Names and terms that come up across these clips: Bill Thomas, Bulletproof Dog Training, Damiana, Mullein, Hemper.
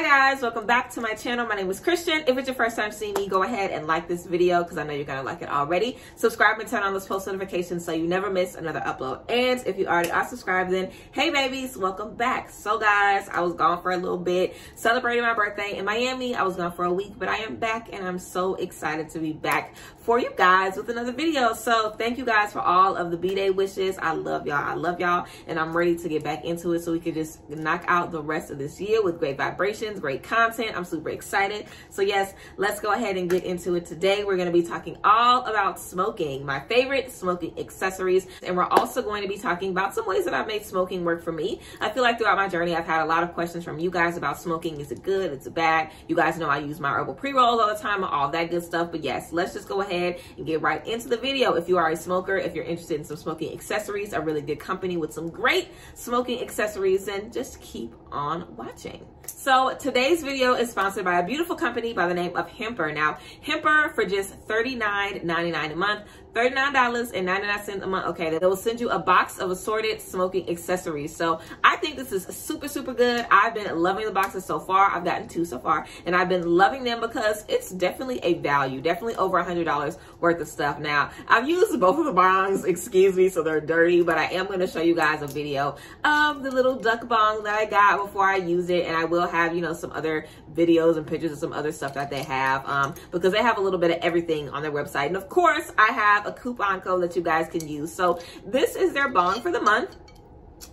Hi guys, welcome back to my channel. My name is Christian. If it's your first time seeing me, go ahead and like this video because I know you're gonna like it already. Subscribe and turn on those post notifications so you never miss another upload. And if you already are subscribed, then hey babies, welcome back. So guys, I was gone for a little bit celebrating my birthday in Miami. I was gone for a week, but I am back and I'm so excited to be back for you guys with another video. So thank you guys for all of the b-day wishes. I love y'all, I love y'all, and I'm ready to get back into it so we can just knock out the rest of this year with great vibrations, great content. I'm super excited. So yes, let's go ahead and get into it. Today we're going to be talking all about smoking, my favorite smoking accessories, and we're also going to be talking about some ways that I've made smoking work for me. I feel like throughout my journey I've had a lot of questions from you guys about smoking. Is it good? Is it bad? You guys know I use my herbal pre-rolls all the time and all that good stuff. But yes, let's just go ahead and get right into the video. If you are a smoker, if you're interested in some smoking accessories, a really good company with some great smoking accessories, then just keep on watching. So today's video is sponsored by a beautiful company by the name of Hemper. Now, Hemper, for just $39.99 a month, $39.99 a month, okay, they will send you a box of assorted smoking accessories. So I think this is super, super good. I've been loving the boxes so far. I've gotten two so far, and I've been loving them because it's definitely a value, definitely over $100 worth of stuff. Now, I've used both of the bongs, excuse me, so they're dirty, but I am going to show you guys a video of the little duck bong that I got before I used it, and I will have, you know, some other videos and pictures of some other stuff that they have, because they have a little bit of everything on their website. And of course, I have a coupon code that you guys can use. So this is their bong for the month.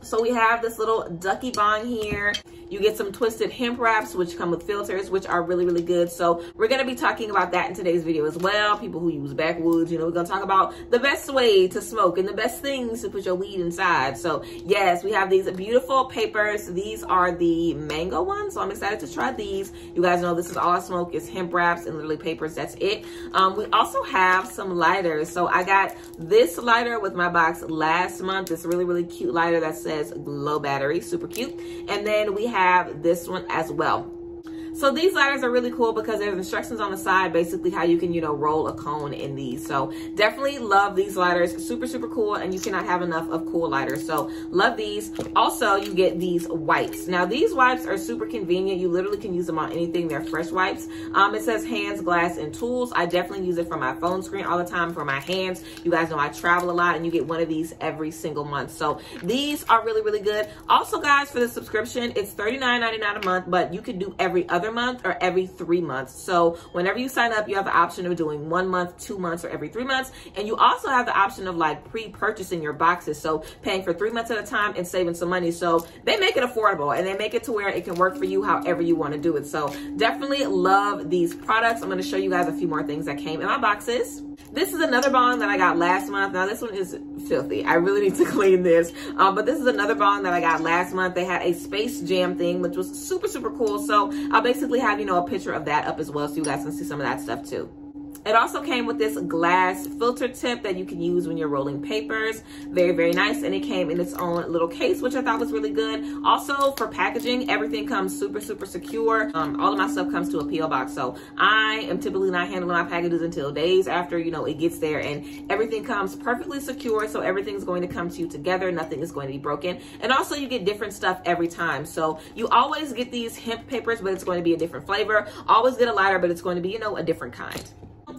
So we have this little ducky bong here. You get some twisted hemp wraps, which come with filters, which are really, really good. So we're going to be talking about that in today's video as well. People who use backwoods, you know, we're going to talk about the best way to smoke and the best things to put your weed inside. So yes, we have these beautiful papers. These are the mango ones, so I'm excited to try these. You guys know this is all I smoke is hemp wraps and literally papers. That's it. We also have some lighters. So I got this lighter with my box last month. It's really, really cute lighter that says glow battery, super cute. And then we have this one as well. So these lighters are really cool because there's instructions on the side, basically how you can, you know, roll a cone in these. So definitely love these lighters. Super, super cool. And you cannot have enough of cool lighters. So love these. Also, you get these wipes. Now, these wipes are super convenient. You literally can use them on anything. They're fresh wipes. It says hands, glass, and tools. I definitely use it for my phone screen all the time, for my hands. You guys know I travel a lot, and you get one of these every single month. So these are really, really good. Also, guys, for the subscription, it's $39.99 a month, but you can do every other month or every 3 months. So whenever you sign up, you have the option of doing 1 month, 2 months, or every 3 months. And you also have the option of like pre-purchasing your boxes, so paying for 3 months at a time and saving some money. So they make it affordable and they make it to where it can work for you however you want to do it. So definitely love these products. I'm going to show you guys a few more things that came in my boxes. This is another bong that I got last month. Now this one is filthy. I really need to clean this. But this is another bong that I got last month. They had a Space Jam thing, which was super, super cool. So I'll basically have, you know, a picture of that up as well so you guys can see some of that stuff too. It also came with this glass filter tip that you can use when you're rolling papers. Very, very nice. And it came in its own little case, which I thought was really good. Also, for packaging, everything comes super, super secure. All of my stuff comes to a P.O. box. So I am typically not handling my packages until days after, you know, it gets there. And everything comes perfectly secure. So everything's going to come to you together. Nothing is going to be broken. And also, you get different stuff every time. So you always get these hemp papers, but it's going to be a different flavor. Always get a lighter, but it's going to be, you know, a different kind.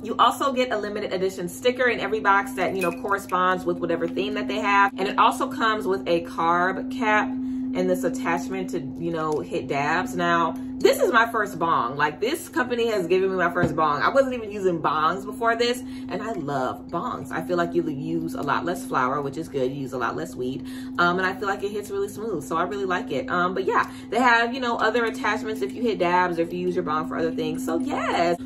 You also get a limited edition sticker in every box that, you know, corresponds with whatever theme that they have. And it also comes with a carb cap and this attachment to, you know, hit dabs. Now, this is my first bong. Like, this company has given me my first bong. I wasn't even using bongs before this, and I love bongs. I feel like you use a lot less flour, which is good. You use a lot less weed, and I feel like it hits really smooth, so I really like it. But yeah, they have, you know, other attachments if you hit dabs or if you use your bong for other things. So yes,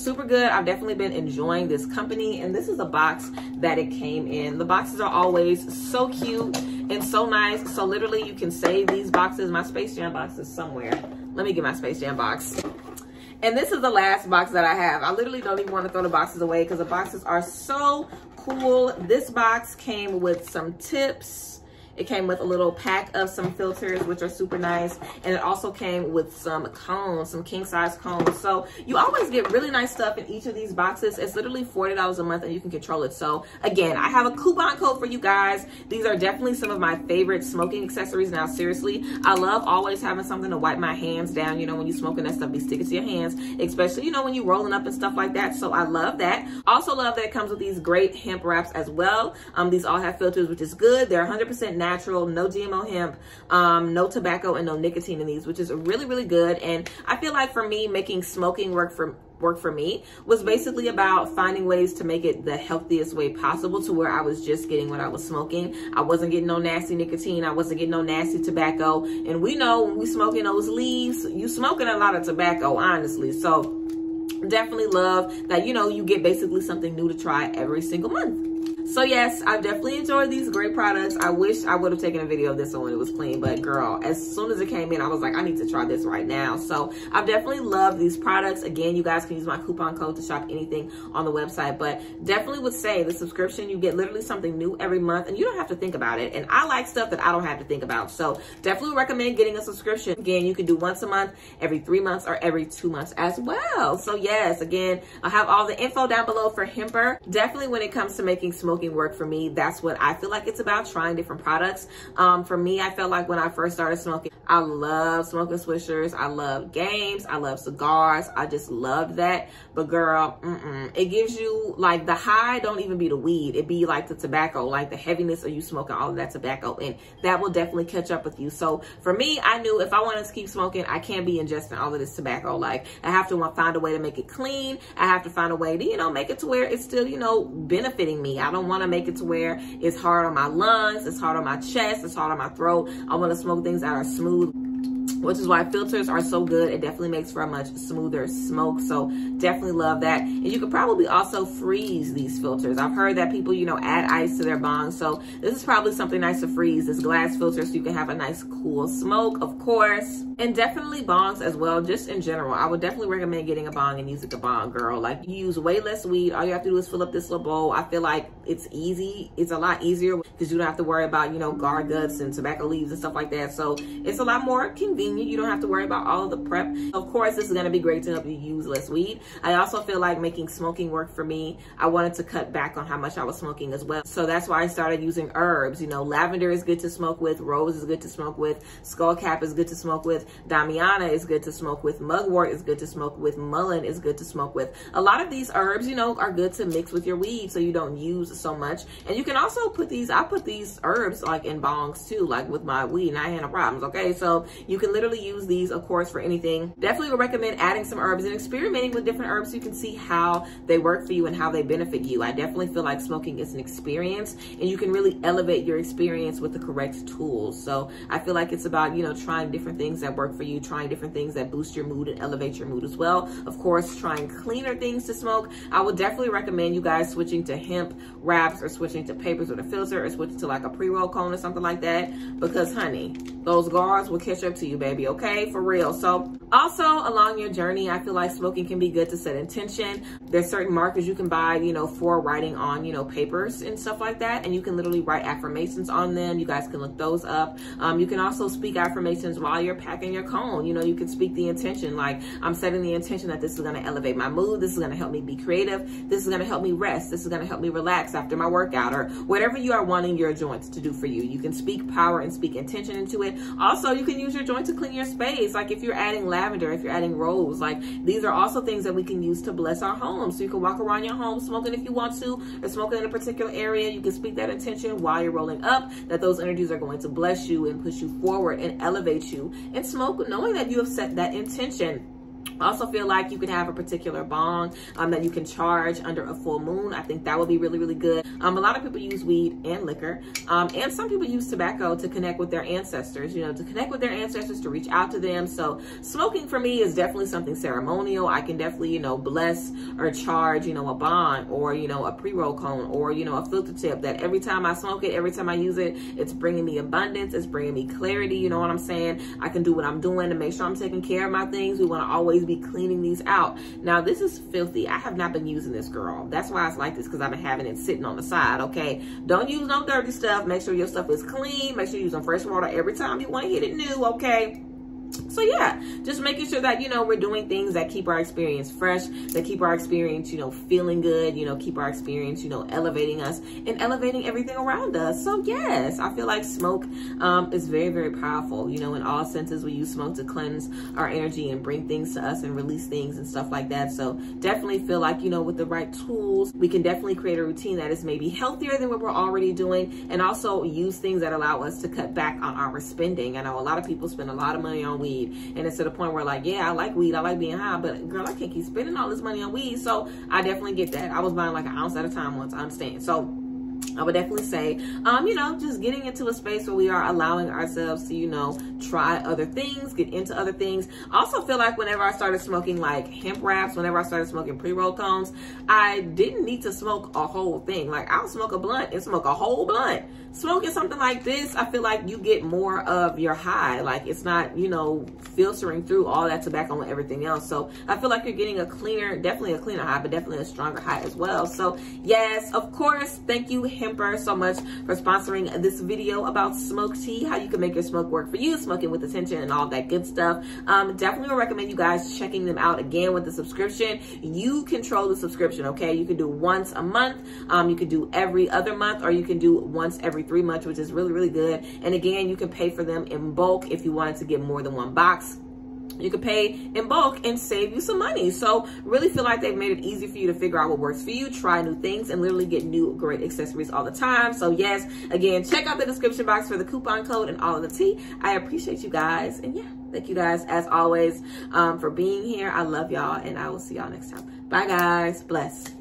super good. I've definitely been enjoying this company, and this is a box that it came in. The boxes are always so cute and so nice. So literally, you can save these boxes. My Space Jam box is somewhere. Let me get my Space Jam box. And this is the last box that I have. I literally don't even want to throw the boxes away because the boxes are so cool. This box came with some tips. It came with a little pack of some filters, which are super nice. And it also came with some cones, some king size cones. So you always get really nice stuff in each of these boxes. It's literally $40 a month and you can control it. So again, I have a coupon code for you guys. These are definitely some of my favorite smoking accessories. Now, seriously, I love always having something to wipe my hands down. You know, when you're smoking, that stuff be sticking to your hands, especially, you know, when you're rolling up and stuff like that. So I love that. Also love that it comes with these great hemp wraps as well. These all have filters, which is good. They're 100% natural, no GMO hemp, no tobacco and no nicotine in these, which is really, really good. And I feel like for me, making smoking work for me was basically about finding ways to make it the healthiest way possible, to where I was just getting what I was smoking. I wasn't getting no nasty nicotine. I wasn't getting no nasty tobacco. And we know when we smoking those leaves, you smoking a lot of tobacco, honestly. So definitely love that, you know, you get basically something new to try every single month. So yes, I've definitely enjoyed these great products. I wish I would have taken a video of this one when it was clean, but girl, as soon as it came in, I was like, I need to try this right now. So I've definitely loved these products. Again, you guys can use my coupon code to shop anything on the website, but definitely would say the subscription, you get literally something new every month and you don't have to think about it. And I like stuff that I don't have to think about. So definitely recommend getting a subscription. Again, you can do once a month, every 3 months, or every 2 months as well. So yes, again, I'll have all the info down below for Hemper. Definitely when it comes to making smoking work for me, that's what I feel like it's about, trying different products. For me, I felt like when I first started smoking, I love smoking swishers, I love games, I love cigars, I just loved that. But girl, it gives you like the high, don't even be the weed, it be like the tobacco, like the heaviness of you smoking all of that tobacco, and that will definitely catch up with you. So for me, I knew if I wanted to keep smoking, I can't be ingesting all of this tobacco. Like, I have to find a way to make it clean. I have to find a way to, you know, make it to where it's still, you know, benefiting me. I don't want to make it to where it's hard on my lungs, it's hard on my chest, it's hard on my throat. I want to smoke things that are smooth, which is why filters are so good. It definitely makes for a much smoother smoke. So definitely love that. And you could probably also freeze these filters. I've heard that people, you know, add ice to their bong. So this is probably something nice to freeze, this glass filter, so you can have a nice cool smoke, of course. And definitely bongs as well, just in general. I would definitely recommend getting a bong and using a bong, girl. Like, you use way less weed. All you have to do is fill up this little bowl. I feel like it's easy. It's a lot easier because you don't have to worry about, you know, guard guts and tobacco leaves and stuff like that. So it's a lot more convenient. You don't have to worry about all of the prep. Of course, this is going to be great to help you use less weed. I also feel like making smoking work for me, I wanted to cut back on how much I was smoking as well. So that's why I started using herbs. You know, lavender is good to smoke with. Rose is good to smoke with. Skullcap is good to smoke with. Damiana is good to smoke with. Mugwort is good to smoke with. Mullein is good to smoke with. A lot of these herbs, you know, are good to mix with your weed so you don't use so much. And you can also put these, I put these herbs like in bongs too, like with my weed, and I had no problems. Okay, so you can literally use these, of course, for anything. Definitely would recommend adding some herbs and experimenting with different herbs so you can see how they work for you and how they benefit you. I definitely feel like smoking is an experience, and you can really elevate your experience with the correct tools. So I feel like it's about, you know, trying different things that work for you, trying different things that boost your mood and elevate your mood as well. Of course, trying cleaner things to smoke. I would definitely recommend you guys switching to hemp wraps, or switching to papers with a filter, or switching to like a pre-roll cone or something like that, because honey, those guards will catch up to you, baby. Okay, for real. So also along your journey, I feel like smoking can be good to set intention. There's certain markers you can buy, you know, for writing on, you know, papers and stuff like that, and you can literally write affirmations on them. You guys can look those up. You can also speak affirmations while you're packing in your cone. You know, you can speak the intention, like, I'm setting the intention that this is going to elevate my mood, this is going to help me be creative, this is going to help me rest, this is going to help me relax after my workout, or whatever you are wanting your joints to do for you. You can speak power and speak intention into it. Also, you can use your joint to clean your space, like if you're adding lavender, if you're adding rose. Like, these are also things that we can use to bless our home. So you can walk around your home smoking if you want to, or smoking in a particular area. You can speak that intention while you're rolling up, that those energies are going to bless you and push you forward and elevate you, and smoke knowing that you have set that intention. I also feel like you could have a particular bong that you can charge under a full moon. I think that would be really, really good. A lot of people use weed and liquor, and some people use tobacco to connect with their ancestors, you know, to connect with their ancestors, to reach out to them. So smoking for me is definitely something ceremonial. I can definitely, you know, bless or charge, you know, a bong, or, you know, a pre-roll cone, or, you know, a filter tip, that every time I smoke it, every time I use it, it's bringing me abundance, it's bringing me clarity. You know what I'm saying? I can do what I'm doing to make sure I'm taking care of my things. We want to always always be cleaning these out. Now this is filthy. I have not been using this, girl. That's why it's like this, because I've been having it sitting on the side, okay? Don't use no dirty stuff. Make sure your stuff is clean. Make sure you use some fresh water every time you want to hit it new, okay? So yeah, just making sure that, you know, we're doing things that keep our experience fresh, that keep our experience, you know, feeling good, you know, keep our experience, you know, elevating us and elevating everything around us. So yes, I feel like smoke is very, very powerful, you know, in all senses. We use smoke to cleanse our energy and bring things to us and release things and stuff like that. So definitely feel like, you know, with the right tools, we can definitely create a routine that is maybe healthier than what we're already doing, and also use things that allow us to cut back on our spending. I know a lot of people spend a lot of money on weed, and it's to the point where, like, yeah, I like weed, I like being high, but girl, I can't keep spending all this money on weed. So I definitely get that. I was buying like an ounce at a time once, I understand. So I would definitely say, you know, just getting into a space where we are allowing ourselves to, you know, try other things, get into other things. I also feel like whenever I started smoking like hemp wraps, whenever I started smoking pre-roll cones, I didn't need to smoke a whole thing. Like, I'll smoke a blunt and smoke a whole blunt. Smoking something like this, I feel like you get more of your high. Like, it's not, you know, filtering through all that tobacco and everything else. So I feel like you're getting a cleaner, definitely a cleaner high, but definitely a stronger high as well. So yes, of course, thank you, Hemper, so much for sponsoring this video about smoke tea, how you can make your smoke work for you, smoking with attention and all that good stuff. Definitely recommend you guys checking them out. Again, with the subscription, you control the subscription, okay? You can do once a month, you can do every other month, or you can do once every 3 months, which is really, really good. And again, you can pay for them in bulk if you wanted to get more than one box. You could pay in bulk and save you some money. So really feel like they've made it easy for you to figure out what works for you, try new things, and literally get new great accessories all the time. So yes, again, check out the description box for the coupon code and all of the tea. I appreciate you guys. And yeah, thank you guys as always for being here. I love y'all, and I will see y'all next time. Bye guys. Bless.